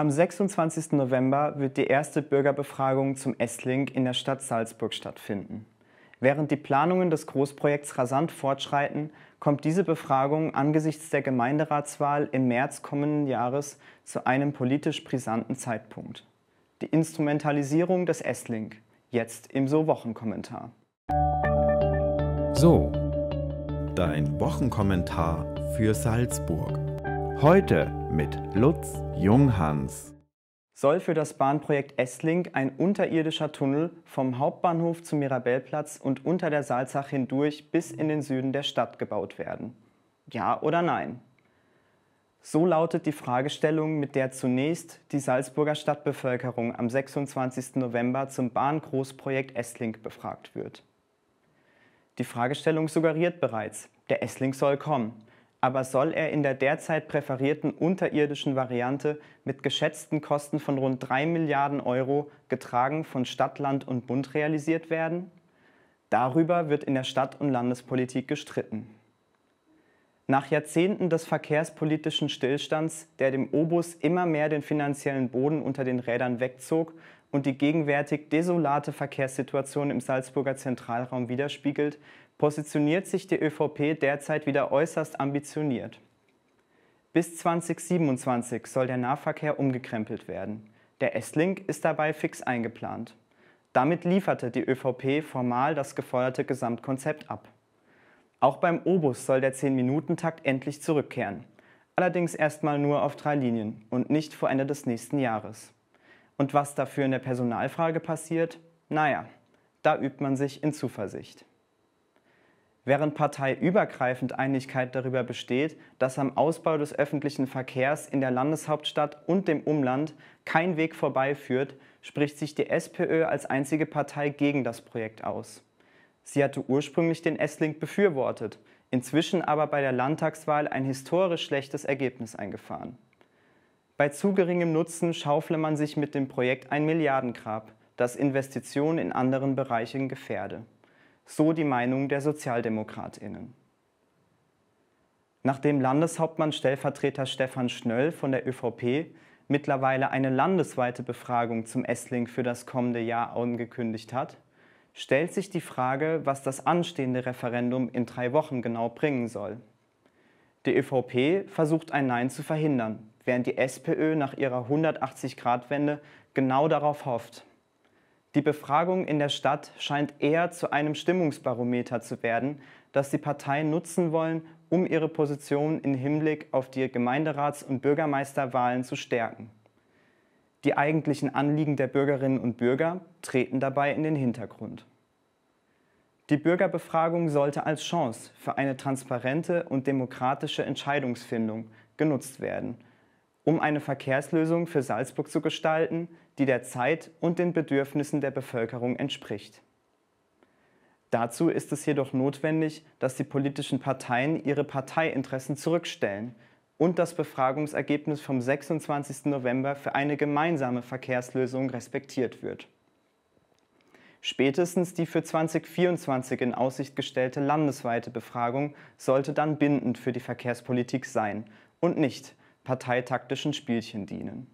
Am 26. November wird die erste Bürgerbefragung zum S-Link in der Stadt Salzburg stattfinden. Während die Planungen des Großprojekts rasant fortschreiten, kommt diese Befragung angesichts der Gemeinderatswahl im März kommenden Jahres zu einem politisch brisanten Zeitpunkt. Die Instrumentalisierung des S-Link, jetzt im So-Wochenkommentar. So, dein Wochenkommentar für Salzburg. Heute mit Lutz Junghans. Soll für das Bahnprojekt S-Link ein unterirdischer Tunnel vom Hauptbahnhof zum Mirabellplatz und unter der Salzach hindurch bis in den Süden der Stadt gebaut werden? Ja oder nein? So lautet die Fragestellung, mit der zunächst die Salzburger Stadtbevölkerung am 26. November zum Bahngroßprojekt S-Link befragt wird. Die Fragestellung suggeriert bereits, der S-Link soll kommen. Aber soll er in der derzeit präferierten unterirdischen Variante mit geschätzten Kosten von rund 3 Milliarden €, getragen von Stadt, Land und Bund, realisiert werden? Darüber wird in der Stadt- und Landespolitik gestritten. Nach Jahrzehnten des verkehrspolitischen Stillstands, der dem O-Bus immer mehr den finanziellen Boden unter den Rädern wegzog und die gegenwärtig desolate Verkehrssituation im Salzburger Zentralraum widerspiegelt, positioniert sich die ÖVP derzeit wieder äußerst ambitioniert. Bis 2027 soll der Nahverkehr umgekrempelt werden. Der S-Link ist dabei fix eingeplant. Damit lieferte die ÖVP formal das geforderte Gesamtkonzept ab. Auch beim O-Bus soll der 10-Minuten-Takt endlich zurückkehren. Allerdings erstmal nur auf 3 Linien und nicht vor Ende des nächsten Jahres. Und was dafür in der Personalfrage passiert? Naja, da übt man sich in Zuversicht. Während parteiübergreifend Einigkeit darüber besteht, dass am Ausbau des öffentlichen Verkehrs in der Landeshauptstadt und dem Umland kein Weg vorbeiführt, spricht sich die SPÖ als einzige Partei gegen das Projekt aus. Sie hatte ursprünglich den S-Link befürwortet, inzwischen aber bei der Landtagswahl ein historisch schlechtes Ergebnis eingefahren. Bei zu geringem Nutzen schaufle man sich mit dem Projekt ein Milliardengrab, das Investitionen in anderen Bereichen gefährde. So die Meinung der SozialdemokratInnen. Nachdem Landeshauptmann-Stellvertreter Stefan Schnöll von der ÖVP mittlerweile eine landesweite Befragung zum S-Link für das kommende Jahr angekündigt hat, stellt sich die Frage, was das anstehende Referendum in 3 Wochen genau bringen soll. Die ÖVP versucht, ein Nein zu verhindern, während die SPÖ nach ihrer 180-Grad-Wende genau darauf hofft. Die Befragung in der Stadt scheint eher zu einem Stimmungsbarometer zu werden, das die Parteien nutzen wollen, um ihre Position im Hinblick auf die Gemeinderats- und Bürgermeisterwahlen zu stärken. Die eigentlichen Anliegen der Bürgerinnen und Bürger treten dabei in den Hintergrund. Die Bürgerbefragung sollte als Chance für eine transparente und demokratische Entscheidungsfindung genutzt werden, um eine Verkehrslösung für Salzburg zu gestalten, die der Zeit und den Bedürfnissen der Bevölkerung entspricht. Dazu ist es jedoch notwendig, dass die politischen Parteien ihre Parteiinteressen zurückstellen und das Befragungsergebnis vom 26. November für eine gemeinsame Verkehrslösung respektiert wird. Spätestens die für 2024 in Aussicht gestellte landesweite Befragung sollte dann bindend für die Verkehrspolitik sein und nicht parteitaktischen Spielchen dienen.